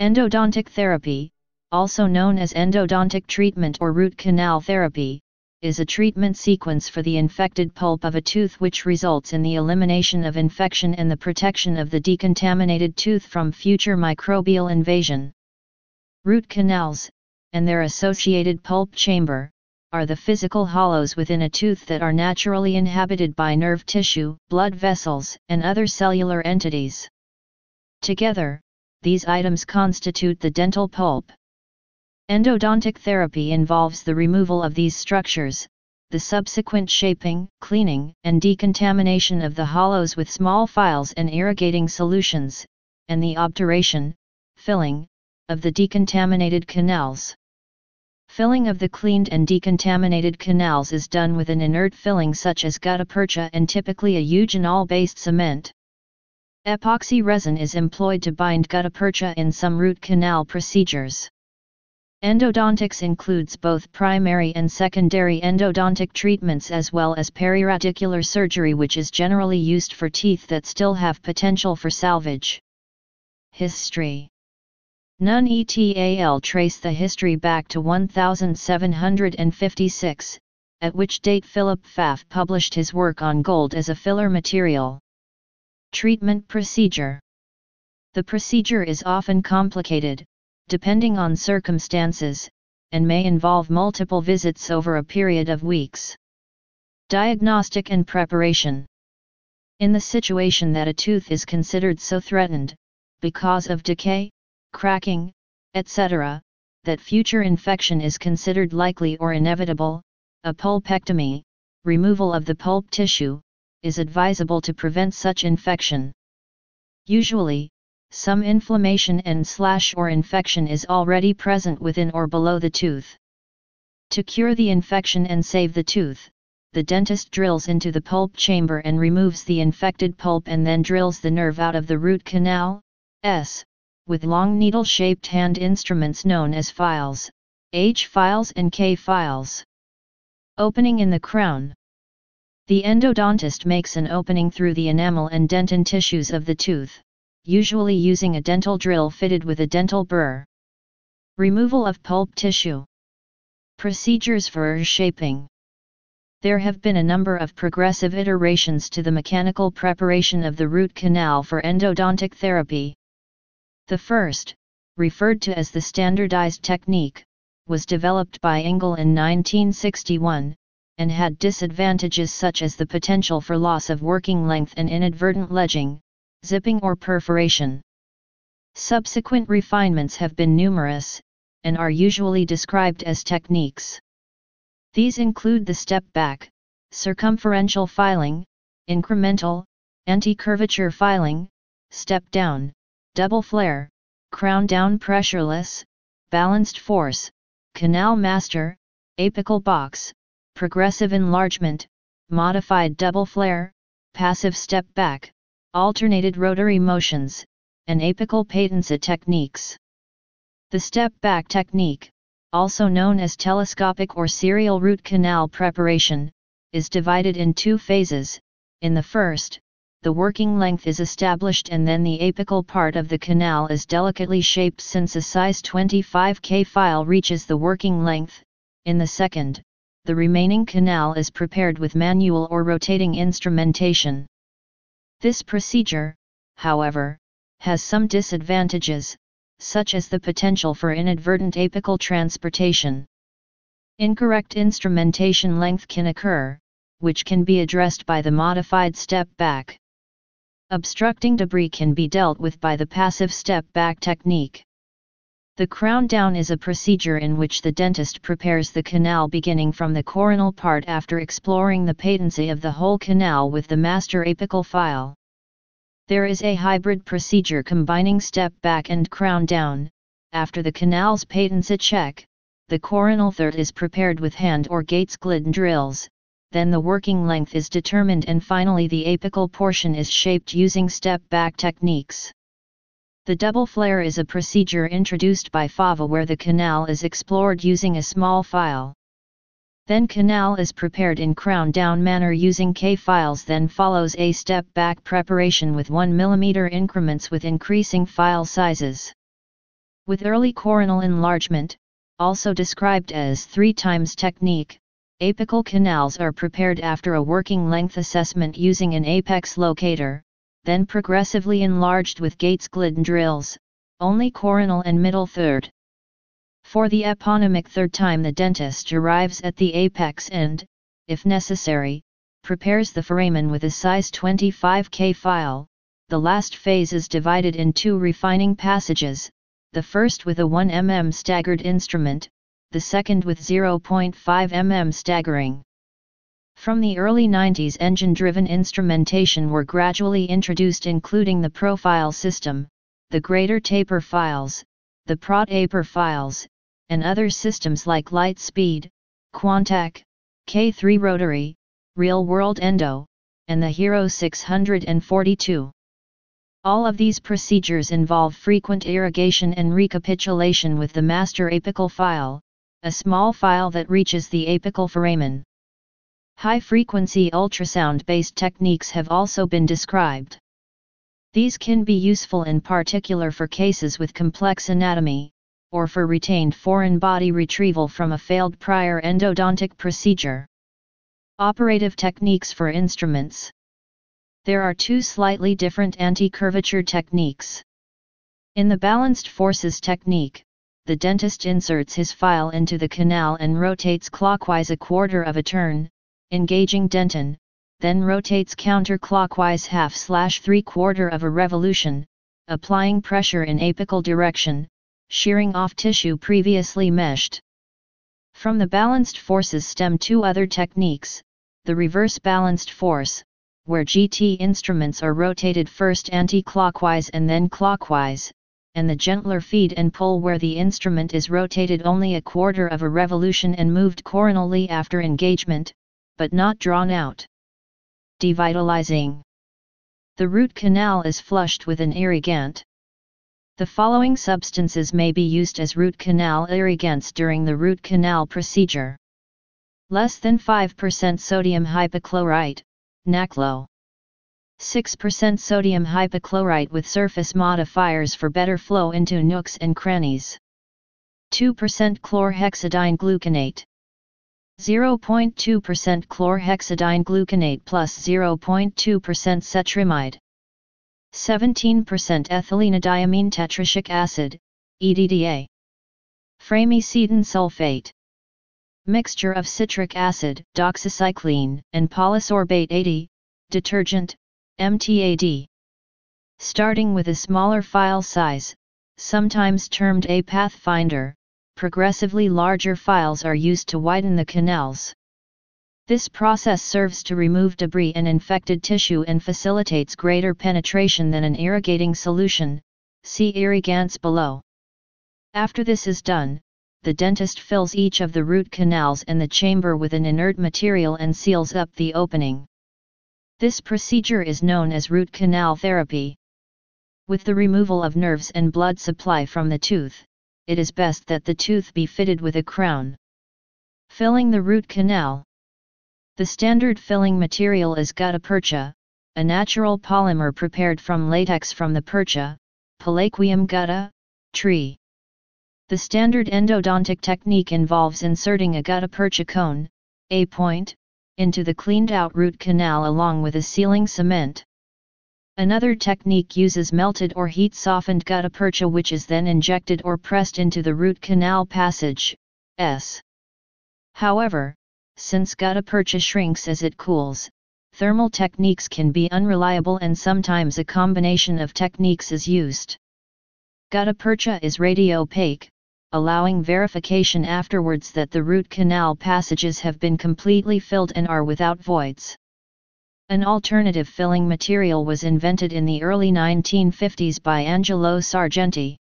Endodontic therapy, also known as endodontic treatment or root canal therapy, is a treatment sequence for the infected pulp of a tooth which results in the elimination of infection and the protection of the decontaminated tooth from future microbial invasion. Root canals, and their associated pulp chamber, are the physical hollows within a tooth that are naturally inhabited by nerve tissue, blood vessels, and other cellular entities. Together, these items constitute the dental pulp. Endodontic therapy involves the removal of these structures, the subsequent shaping, cleaning, and decontamination of the hollows with small files and irrigating solutions, and the obturation, filling, of the decontaminated canals. Filling of the cleaned and decontaminated canals is done with an inert filling such as gutta-percha and typically a eugenol-based cement. Epoxy resin is employed to bind gutta-percha in some root canal procedures. Endodontics includes both primary and secondary endodontic treatments as well as periradicular surgery, which is generally used for teeth that still have potential for salvage. History. NUN et al. Trace the history back to 1756, at which date Philip Pfaff published his work on gold as a filler material. Treatment procedure. The procedure is often complicated, depending on circumstances, and may involve multiple visits over a period of weeks. Diagnostic and preparation. In the situation that a tooth is considered so threatened, because of decay, cracking, etc., that future infection is considered likely or inevitable, a pulpectomy, removal of the pulp tissue, is advisable to prevent such infection. Usually, some inflammation and/or infection is already present within or below the tooth. To cure the infection and save the tooth, the dentist drills into the pulp chamber and removes the infected pulp and then drills the nerve out of the root canal, with long needle-shaped hand instruments known as files, H files and K files. Opening in the crown. The endodontist makes an opening through the enamel and dentin tissues of the tooth, usually using a dental drill fitted with a dental burr. Removal of pulp tissue. Procedures for shaping. There have been a number of progressive iterations to the mechanical preparation of the root canal for endodontic therapy. The first, referred to as the standardized technique, was developed by Engel in 1961, and had disadvantages such as the potential for loss of working length and inadvertent ledging, zipping or perforation. Subsequent refinements have been numerous, and are usually described as techniques. These include the step-back, circumferential filing, incremental, anti-curvature filing, step-down, double flare, crown-down pressureless, balanced force, canal master, apical box, progressive enlargement, modified double flare, passive step-back, alternated rotary motions, and apical patency techniques. The step-back technique, also known as telescopic or serial root canal preparation, is divided in two phases. In the first, the working length is established and then the apical part of the canal is delicately shaped since a size 25K file reaches the working length. In the second, the remaining canal is prepared with manual or rotating instrumentation. This procedure, however, has some disadvantages, such as the potential for inadvertent apical transportation. Incorrect instrumentation length can occur, which can be addressed by the modified step-back. Obstructing debris can be dealt with by the passive step-back technique. The crown-down is a procedure in which the dentist prepares the canal beginning from the coronal part after exploring the patency of the whole canal with the master apical file. There is a hybrid procedure combining step-back and crown-down. After the canal's patency check, the coronal third is prepared with hand or Gates-Glidden drills, then the working length is determined and finally the apical portion is shaped using step-back techniques. The double flare is a procedure introduced by Fava where the canal is explored using a small file. Then canal is prepared in crown-down manner using K files, then follows a step-back preparation with 1 mm increments with increasing file sizes. With early coronal enlargement, also described as 3x technique, apical canals are prepared after a working length assessment using an apex locator, then progressively enlarged with Gates-Glidden drills, only coronal and middle third. For the eponymic third time, the dentist arrives at the apex and, if necessary, prepares the foramen with a size 25K file. The last phase is divided in two refining passages, the first with a 1 mm staggered instrument, the second with 0.5 mm staggering. From the early 90s, engine-driven instrumentation were gradually introduced, including the Profile System, the Greater Taper Files, the ProTaper Files, and other systems like Lightspeed, Quantec, K3 Rotary, Real World Endo, and the Hero 642. All of these procedures involve frequent irrigation and recapitulation with the master apical file, a small file that reaches the apical foramen. High-frequency ultrasound-based techniques have also been described. These can be useful in particular for cases with complex anatomy, or for retained foreign body retrieval from a failed prior endodontic procedure. Operative techniques for instruments. There are two slightly different anti-curvature techniques. In the balanced forces technique, the dentist inserts his file into the canal and rotates clockwise a quarter of a turn, engaging dentin, then rotates counterclockwise 1/2/3/4 of a revolution, applying pressure in apical direction, shearing off tissue previously meshed. From the balanced forces stem two other techniques, the reverse balanced force, where GT instruments are rotated first anti-clockwise and then clockwise, and the gentler feed and pull, where the instrument is rotated only a quarter of a revolution and moved coronally after engagement, but not drawn out. Devitalizing. The root canal is flushed with an irrigant. The following substances may be used as root canal irrigants during the root canal procedure. Less than 5% sodium hypochlorite, NaClo. 6% sodium hypochlorite with surface modifiers for better flow into nooks and crannies. 2% chlorhexidine gluconate. 0.2% chlorhexidine gluconate plus 0.2% cetrimide. 17% ethylenediamine tetrachic acid, EDTA. Framicedin sulfate. Mixture of citric acid, doxycycline, and polysorbate 80, detergent, MTAD. Starting with a smaller file size, sometimes termed a pathfinder, progressively larger files are used to widen the canals. This process serves to remove debris and infected tissue and facilitates greater penetration than an irrigating solution, see irrigants below. After this is done, the dentist fills each of the root canals and the chamber with an inert material and seals up the opening. This procedure is known as root canal therapy. With the removal of nerves and blood supply from the tooth, it is best that the tooth be fitted with a crown. Filling the root canal. The standard filling material is gutta percha, a natural polymer prepared from latex from the percha, Palaquium gutta, tree. The standard endodontic technique involves inserting a gutta percha cone, a point, into the cleaned out root canal along with a sealing cement. Another technique uses melted or heat-softened gutta percha, which is then injected or pressed into the root canal passage, s. However, since gutta percha shrinks as it cools, thermal techniques can be unreliable and sometimes a combination of techniques is used. Gutta percha is radiopaque, allowing verification afterwards that the root canal passages have been completely filled and are without voids. An alternative filling material was invented in the early 1950s by Angelo Sargenti.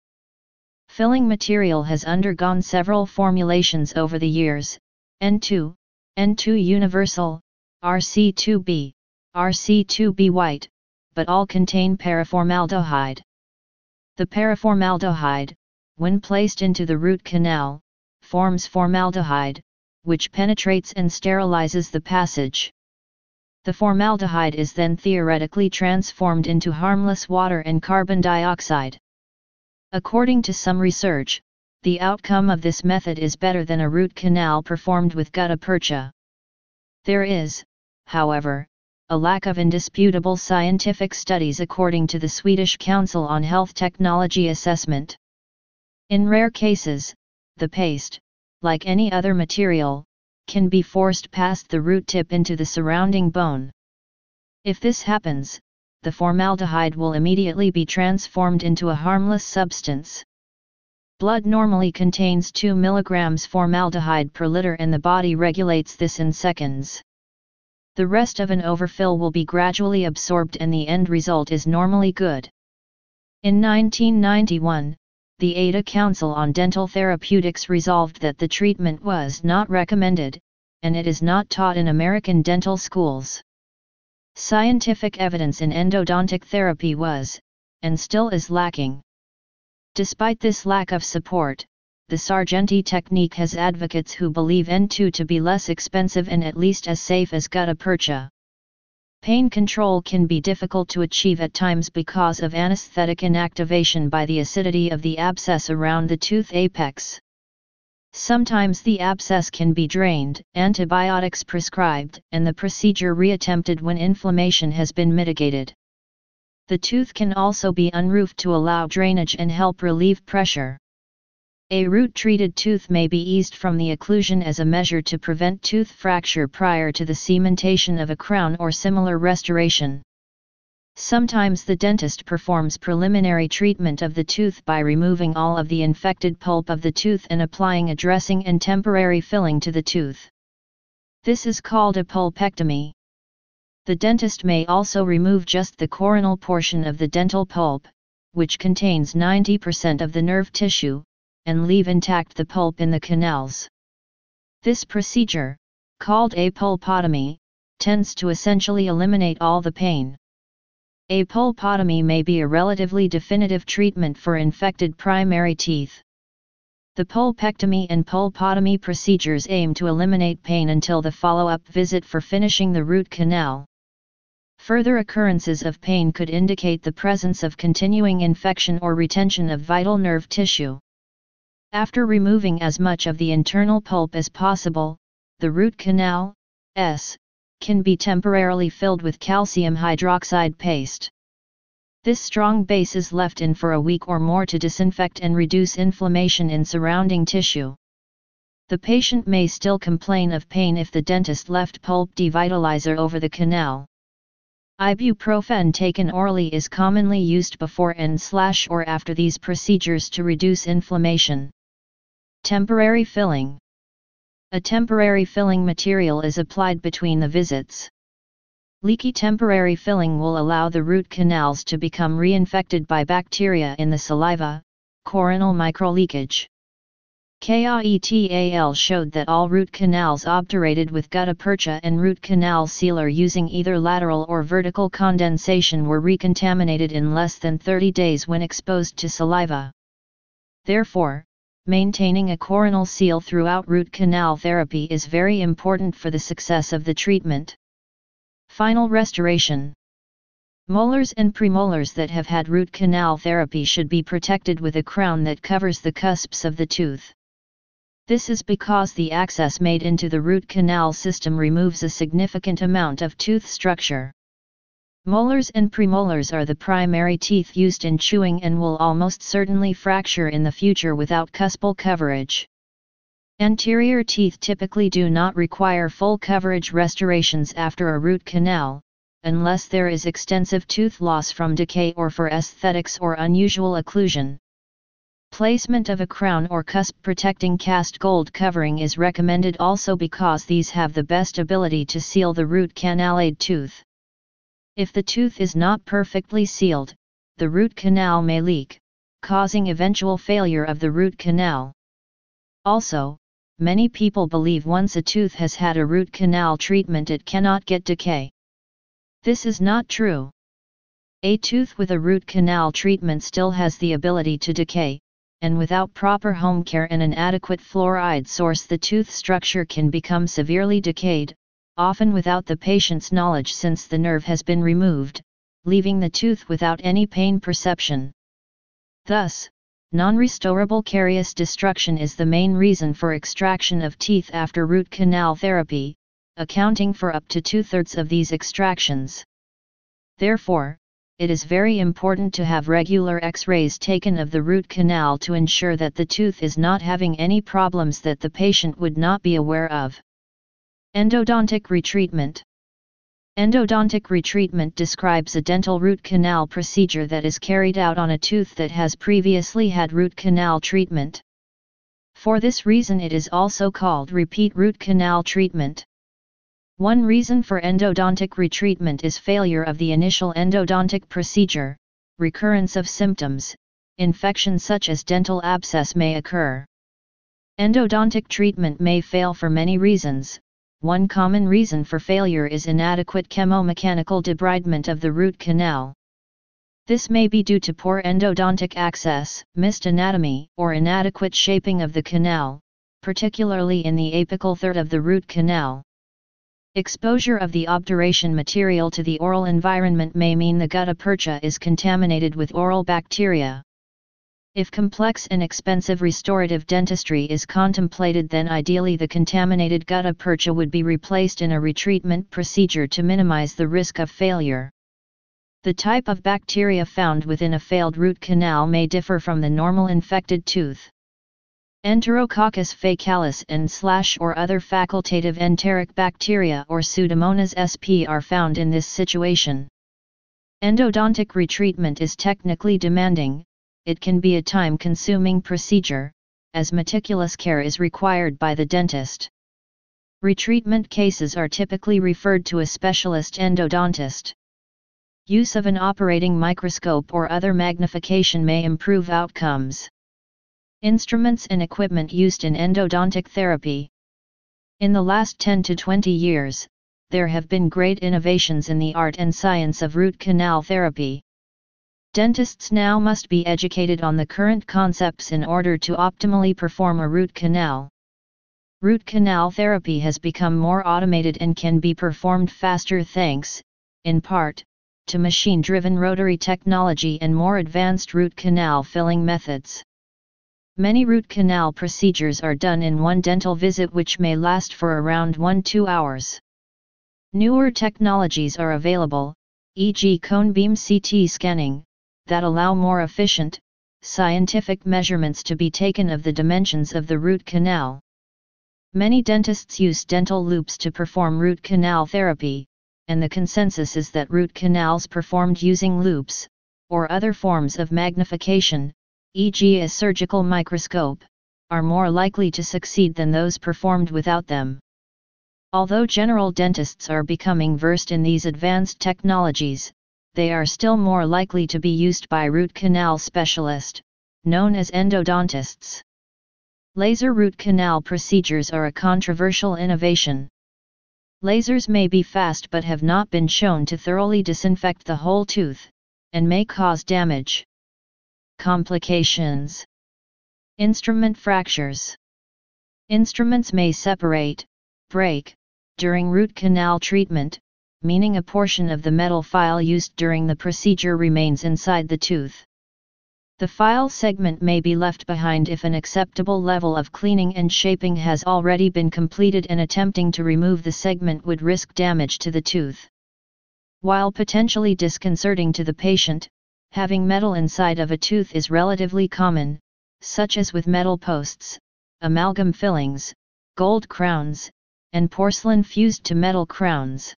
Filling material has undergone several formulations over the years: N2, N2 Universal, RC2B, RC2B White, but all contain paraformaldehyde. The paraformaldehyde, when placed into the root canal, forms formaldehyde, which penetrates and sterilizes the passage. The formaldehyde is then theoretically transformed into harmless water and carbon dioxide. According to some research, the outcome of this method is better than a root canal performed with gutta percha. There is, however, a lack of indisputable scientific studies according to the Swedish Council on Health Technology Assessment. In rare cases, the paste, like any other material, can be forced past the root tip into the surrounding bone. If this happens, the formaldehyde will immediately be transformed into a harmless substance. Blood normally contains 2 mg formaldehyde per liter and the body regulates this in seconds. The rest of an overfill will be gradually absorbed and the end result is normally good. In 1991, the ADA Council on Dental Therapeutics resolved that the treatment was not recommended, and it is not taught in American dental schools. Scientific evidence in endodontic therapy was, and still is, lacking. Despite this lack of support, the Sargenti technique has advocates who believe N2 to be less expensive and at least as safe as gutta percha. Pain control can be difficult to achieve at times because of anesthetic inactivation by the acidity of the abscess around the tooth apex. Sometimes the abscess can be drained, antibiotics prescribed, and the procedure reattempted when inflammation has been mitigated. The tooth can also be unroofed to allow drainage and help relieve pressure. A root-treated tooth may be eased from the occlusion as a measure to prevent tooth fracture prior to the cementation of a crown or similar restoration. Sometimes the dentist performs preliminary treatment of the tooth by removing all of the infected pulp of the tooth and applying a dressing and temporary filling to the tooth. This is called a pulpectomy. The dentist may also remove just the coronal portion of the dental pulp, which contains 90% of the nerve tissue, and leave intact the pulp in the canals. This procedure, called a pulpotomy, tends to essentially eliminate all the pain. A pulpotomy may be a relatively definitive treatment for infected primary teeth. The pulpectomy and pulpotomy procedures aim to eliminate pain until the follow-up visit for finishing the root canal. Further occurrences of pain could indicate the presence of continuing infection or retention of vital nerve tissue. After removing as much of the internal pulp as possible, the root canal can be temporarily filled with calcium hydroxide paste. This strong base is left in for a week or more to disinfect and reduce inflammation in surrounding tissue. The patient may still complain of pain if the dentist left pulp devitalizer over the canal. Ibuprofen taken orally is commonly used before and/or after these procedures to reduce inflammation. Temporary filling. A temporary filling material is applied between the visits. Leaky temporary filling will allow the root canals to become reinfected by bacteria in the saliva, coronal microleakage. KIETAL showed that all root canals obturated with gutta percha and root canal sealer using either lateral or vertical condensation were recontaminated in less than 30 days when exposed to saliva. Therefore, maintaining a coronal seal throughout root canal therapy is very important for the success of the treatment. Final restoration. Molars and premolars that have had root canal therapy should be protected with a crown that covers the cusps of the tooth. This is because the access made into the root canal system removes a significant amount of tooth structure. Molars and premolars are the primary teeth used in chewing and will almost certainly fracture in the future without cuspal coverage. Anterior teeth typically do not require full coverage restorations after a root canal, unless there is extensive tooth loss from decay or for aesthetics or unusual occlusion. Placement of a crown or cusp-protecting cast gold covering is recommended also because these have the best ability to seal the root canalade tooth. If the tooth is not perfectly sealed, the root canal may leak, causing eventual failure of the root canal. Also, many people believe once a tooth has had a root canal treatment it cannot get decay. This is not true. A tooth with a root canal treatment still has the ability to decay, and without proper home care and an adequate fluoride source the tooth structure can become severely decayed, often without the patient's knowledge since the nerve has been removed, leaving the tooth without any pain perception. Thus, Non-restorable caries destruction is the main reason for extraction of teeth after root canal therapy, accounting for up to 2/3 of these extractions. Therefore, it is very important to have regular X-rays taken of the root canal to ensure that the tooth is not having any problems that the patient would not be aware of. Endodontic retreatment. Endodontic retreatment describes a dental root canal procedure that is carried out on a tooth that has previously had root canal treatment. For this reason, it is also called repeat root canal treatment. One reason for endodontic retreatment is failure of the initial endodontic procedure, recurrence of symptoms, infection such as dental abscess may occur. Endodontic treatment may fail for many reasons. One common reason for failure is inadequate chemomechanical debridement of the root canal. This may be due to poor endodontic access, missed anatomy, or inadequate shaping of the canal, particularly in the apical third of the root canal. Exposure of the obturation material to the oral environment may mean the gutta percha is contaminated with oral bacteria. If complex and expensive restorative dentistry is contemplated, then ideally the contaminated gutta percha would be replaced in a retreatment procedure to minimize the risk of failure. The type of bacteria found within a failed root canal may differ from the normal infected tooth. Enterococcus faecalis and / other facultative enteric bacteria or Pseudomonas sp are found in this situation. Endodontic retreatment is technically demanding. It can be a time-consuming procedure, as meticulous care is required by the dentist. Retreatment cases are typically referred to a specialist endodontist. Use of an operating microscope or other magnification may improve outcomes. Instruments and equipment used in endodontic therapy. In the last 10 to 20 years, there have been great innovations in the art and science of root canal therapy. Dentists now must be educated on the current concepts in order to optimally perform a root canal. Root canal therapy has become more automated and can be performed faster thanks, in part, to machine-driven rotary technology and more advanced root canal filling methods. Many root canal procedures are done in one dental visit, which may last for around 1–2 hours. Newer technologies are available, e.g. cone beam CT scanning, that allow more efficient, scientific measurements to be taken of the dimensions of the root canal. Many dentists use dental loops to perform root canal therapy, and the consensus is that root canals performed using loops, or other forms of magnification, e.g. a surgical microscope, are more likely to succeed than those performed without them. Although general dentists are becoming versed in these advanced technologies, they are still more likely to be used by root canal specialists, known as endodontists. Laser root canal procedures are a controversial innovation. Lasers may be fast but have not been shown to thoroughly disinfect the whole tooth, and may cause damage. Complications. Instrument fractures. Instruments may separate, break, during root canal treatment, meaning a portion of the metal file used during the procedure remains inside the tooth. The file segment may be left behind if an acceptable level of cleaning and shaping has already been completed, and attempting to remove the segment would risk damage to the tooth. While potentially disconcerting to the patient, having metal inside of a tooth is relatively common, such as with metal posts, amalgam fillings, gold crowns, and porcelain fused to metal crowns.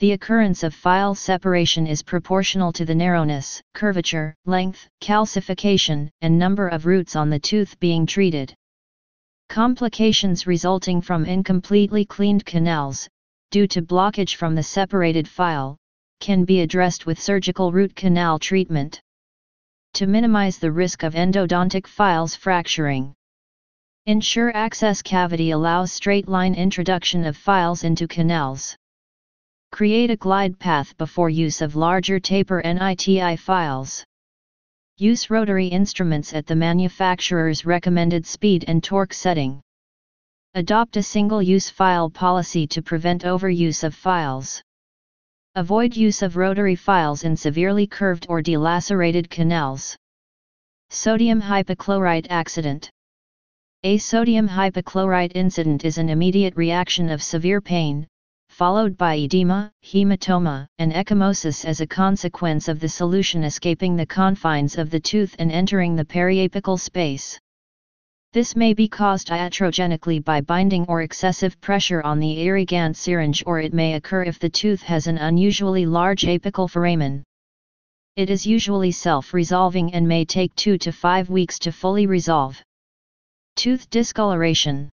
The occurrence of file separation is proportional to the narrowness, curvature, length, calcification, and number of roots on the tooth being treated. Complications resulting from incompletely cleaned canals, due to blockage from the separated file, can be addressed with surgical root canal treatment. To minimize the risk of endodontic files fracturing. Ensure access cavity allows straight-line introduction of files into canals. Create a glide path before use of larger taper NITI files. Use rotary instruments at the manufacturer's recommended speed and torque setting. Adopt a single-use file policy to prevent overuse of files. Avoid use of rotary files in severely curved or delacerated canals. Sodium hypochlorite accident. A sodium hypochlorite incident is an immediate reaction of severe pain, followed by edema, hematoma, and ecchymosis as a consequence of the solution escaping the confines of the tooth and entering the periapical space. This may be caused iatrogenically by binding or excessive pressure on the irrigant syringe, or it may occur if the tooth has an unusually large apical foramen. It is usually self-resolving and may take 2 to 5 weeks to fully resolve. Tooth discoloration.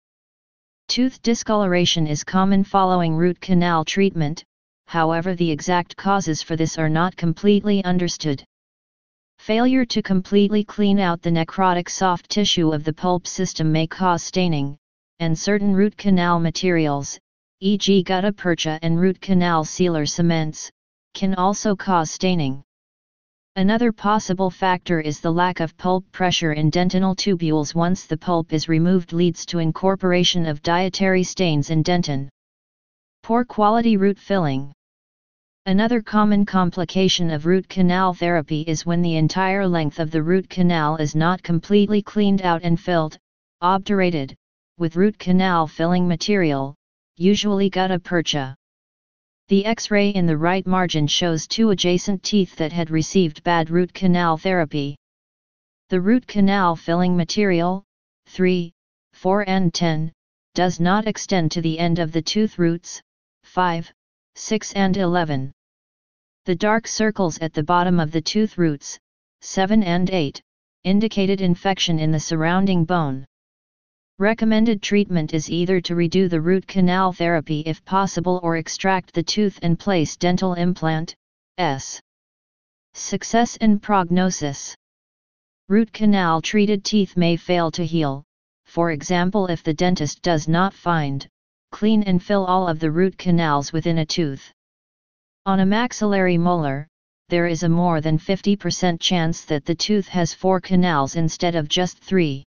Tooth discoloration is common following root canal treatment, however the exact causes for this are not completely understood. Failure to completely clean out the necrotic soft tissue of the pulp system may cause staining, and certain root canal materials, e.g. gutta percha and root canal sealer cements, can also cause staining. Another possible factor is the lack of pulp pressure in dentinal tubules. Once the pulp is removed, leads to incorporation of dietary stains in dentin. Poor quality root filling. Another common complication of root canal therapy is when the entire length of the root canal is not completely cleaned out and filled, obturated, with root canal filling material, usually gutta percha. The X-ray in the right margin shows 2 adjacent teeth that had received bad root canal therapy. The root canal filling material, 3, 4 and 10, does not extend to the end of the tooth roots, 5, 6 and 11. The dark circles at the bottom of the tooth roots, 7 and 8, indicated infection in the surrounding bone. Recommended treatment is either to redo the root canal therapy if possible or extract the tooth and place dental implant. Success and prognosis. Root canal treated teeth may fail to heal, for example if the dentist does not find, clean and fill all of the root canals within a tooth. On a maxillary molar, there is a more than 50% chance that the tooth has 4 canals instead of just 3.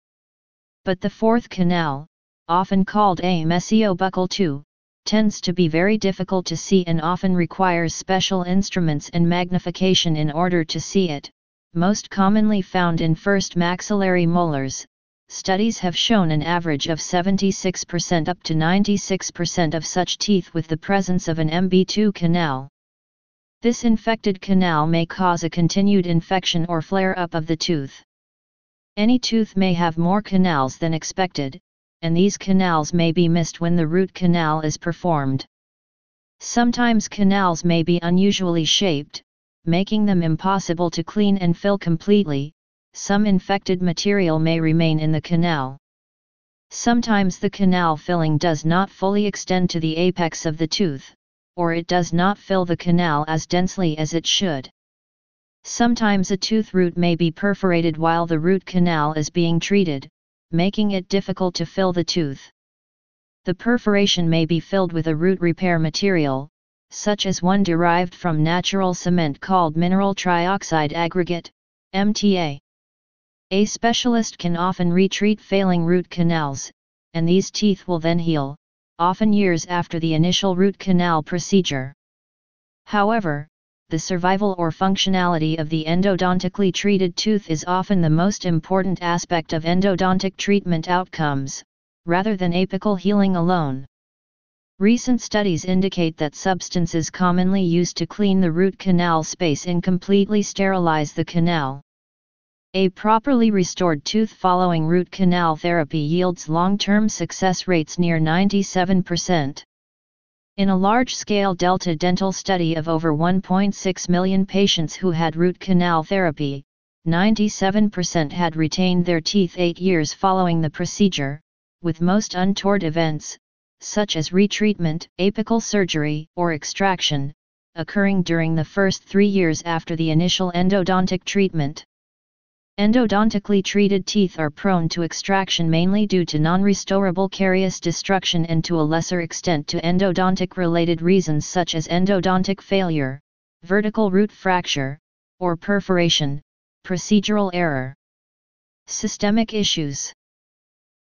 But the 4th canal, often called a mesiobuccal 2, tends to be very difficult to see and often requires special instruments and magnification in order to see it, most commonly found in first maxillary molars. Studies have shown an average of 76% up to 96% of such teeth with the presence of an MB2 canal. This infected canal may cause a continued infection or flare-up of the tooth. Any tooth may have more canals than expected, and these canals may be missed when the root canal is performed. Sometimes canals may be unusually shaped, making them impossible to clean and fill completely. Some infected material may remain in the canal. Sometimes the canal filling does not fully extend to the apex of the tooth, or it does not fill the canal as densely as it should. Sometimes a tooth root may be perforated while the root canal is being treated, making it difficult to fill the tooth. The perforation may be filled with a root repair material, such as one derived from natural cement called mineral trioxide aggregate, MTA. A specialist can often retreat failing root canals, and these teeth will then heal, often years after the initial root canal procedure. However, the survival or functionality of the endodontically treated tooth is often the most important aspect of endodontic treatment outcomes, rather than apical healing alone. Recent studies indicate that substances commonly used to clean the root canal space incompletely sterilize the canal. A properly restored tooth following root canal therapy yields long-term success rates near 97%. In a large-scale Delta Dental study of over 1.6 million patients who had root canal therapy, 97% had retained their teeth 8 years following the procedure, with most untoward events, such as retreatment, apical surgery, or extraction, occurring during the first 3 years after the initial endodontic treatment. Endodontically treated teeth are prone to extraction mainly due to non-restorable carious destruction and to a lesser extent to endodontic-related reasons such as endodontic failure, vertical root fracture, or perforation, procedural error. Systemic issues.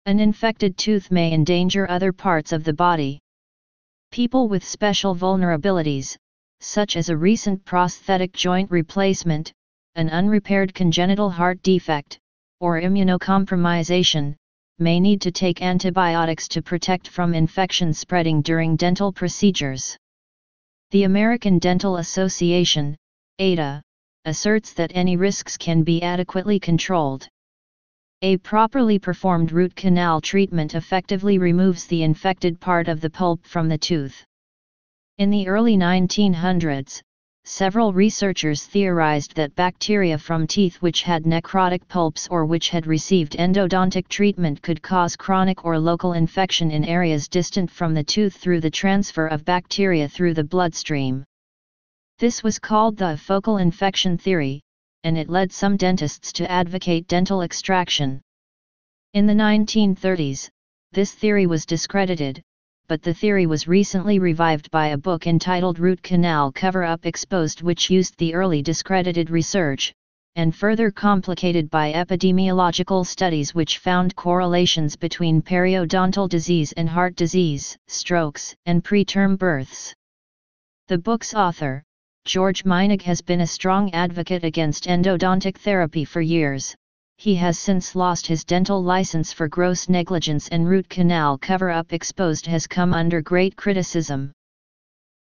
An infected tooth may endanger other parts of the body. People with special vulnerabilities, such as a recent prosthetic joint replacement, an unrepaired congenital heart defect, or immunocompromisation, may need to take antibiotics to protect from infection spreading during dental procedures. The American Dental Association, ADA, asserts that any risks can be adequately controlled. A properly performed root canal treatment effectively removes the infected part of the pulp from the tooth. In the early 1900s, several researchers theorized that bacteria from teeth which had necrotic pulps or which had received endodontic treatment could cause chronic or local infection in areas distant from the tooth through the transfer of bacteria through the bloodstream. This was called the focal infection theory, and it led some dentists to advocate dental extraction. In the 1930s, this theory was discredited, but the theory was recently revived by a book entitled Root Canal Cover Up Exposed, which used the early discredited research, and further complicated by epidemiological studies which found correlations between periodontal disease and heart disease, strokes, and preterm births. The book's author, George Meinig, has been a strong advocate against endodontic therapy for years. He has since lost his dental license for gross negligence, and Root Canal Cover-Up Exposed has come under great criticism.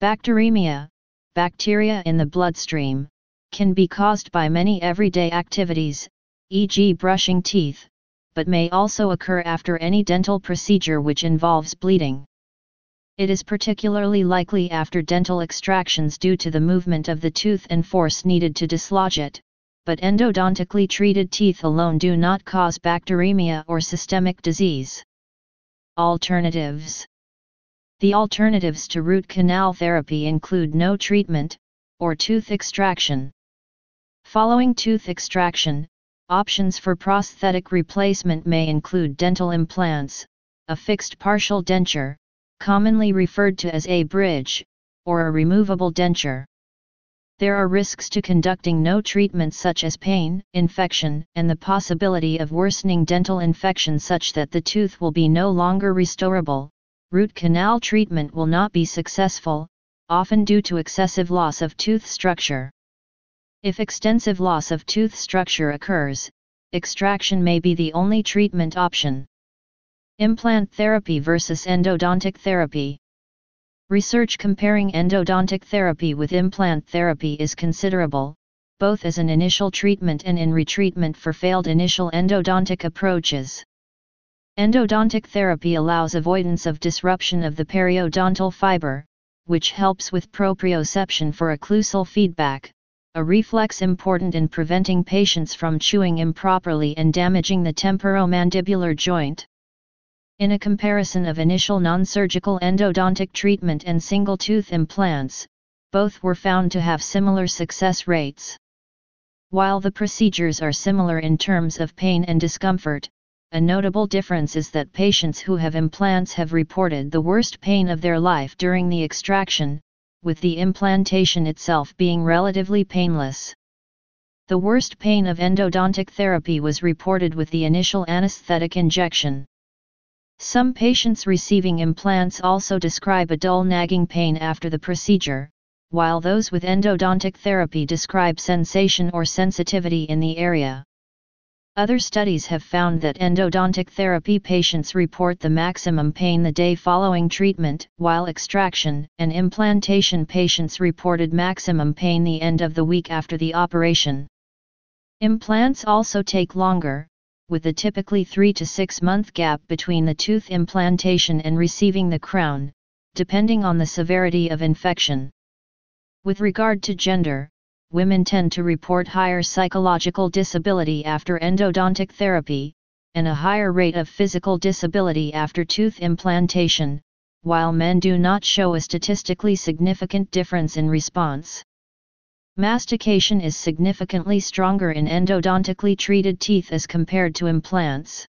Bacteremia, bacteria in the bloodstream, can be caused by many everyday activities, e.g. brushing teeth, but may also occur after any dental procedure which involves bleeding. It is particularly likely after dental extractions due to the movement of the tooth and force needed to dislodge it. But endodontically treated teeth alone do not cause bacteremia or systemic disease. Alternatives. The alternatives to root canal therapy include no treatment, or tooth extraction. Following tooth extraction, options for prosthetic replacement may include dental implants, a fixed partial denture, commonly referred to as a bridge, or a removable denture. There are risks to conducting no treatment, such as pain, infection, and the possibility of worsening dental infection such that the tooth will be no longer restorable. Root canal treatment will not be successful, often due to excessive loss of tooth structure. If extensive loss of tooth structure occurs, extraction may be the only treatment option. Implant therapy versus endodontic therapy. Research comparing endodontic therapy with implant therapy is considerable, both as an initial treatment and in retreatment for failed initial endodontic approaches. Endodontic therapy allows avoidance of disruption of the periodontal fiber, which helps with proprioception for occlusal feedback, a reflex important in preventing patients from chewing improperly and damaging the temporomandibular joint. In a comparison of initial non-surgical endodontic treatment and single-tooth implants, both were found to have similar success rates. While the procedures are similar in terms of pain and discomfort, a notable difference is that patients who have implants have reported the worst pain of their life during the extraction, with the implantation itself being relatively painless. The worst pain of endodontic therapy was reported with the initial anesthetic injection. Some patients receiving implants also describe a dull nagging pain after the procedure, while those with endodontic therapy describe sensation or sensitivity in the area. Other studies have found that endodontic therapy patients report the maximum pain the day following treatment, while extraction and implantation patients reported maximum pain the end of the week after the operation. Implants also take longer, with a typically 3 to 6 month gap between the tooth implantation and receiving the crown, depending on the severity of infection. With regard to gender, women tend to report higher psychological disability after endodontic therapy, and a higher rate of physical disability after tooth implantation, while men do not show a statistically significant difference in response. Mastication is significantly stronger in endodontically treated teeth as compared to implants.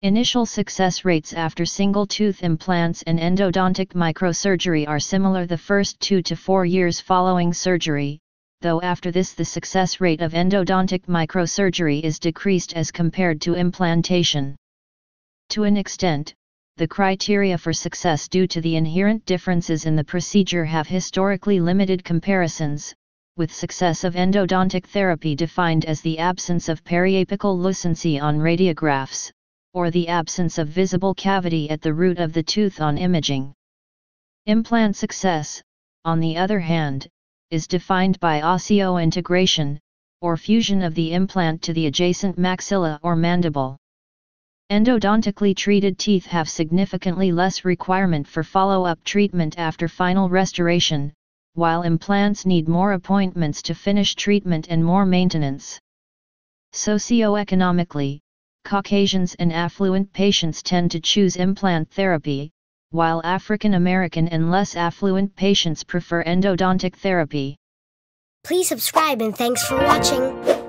Initial success rates after single-tooth implants and endodontic microsurgery are similar the first 2 to 4 years following surgery, though after this the success rate of endodontic microsurgery is decreased as compared to implantation. To an extent, the criteria for success due to the inherent differences in the procedure have historically limited comparisons, with success of endodontic therapy defined as the absence of periapical lucency on radiographs, or the absence of visible cavity at the root of the tooth on imaging. Implant success, on the other hand, is defined by osseointegration, or fusion of the implant to the adjacent maxilla or mandible. Endodontically treated teeth have significantly less requirement for follow-up treatment after final restoration, while implants need more appointments to finish treatment and more maintenance. Socioeconomically, Caucasians and affluent patients tend to choose implant therapy, while African American and less affluent patients prefer endodontic therapy. Please subscribe and thanks for watching.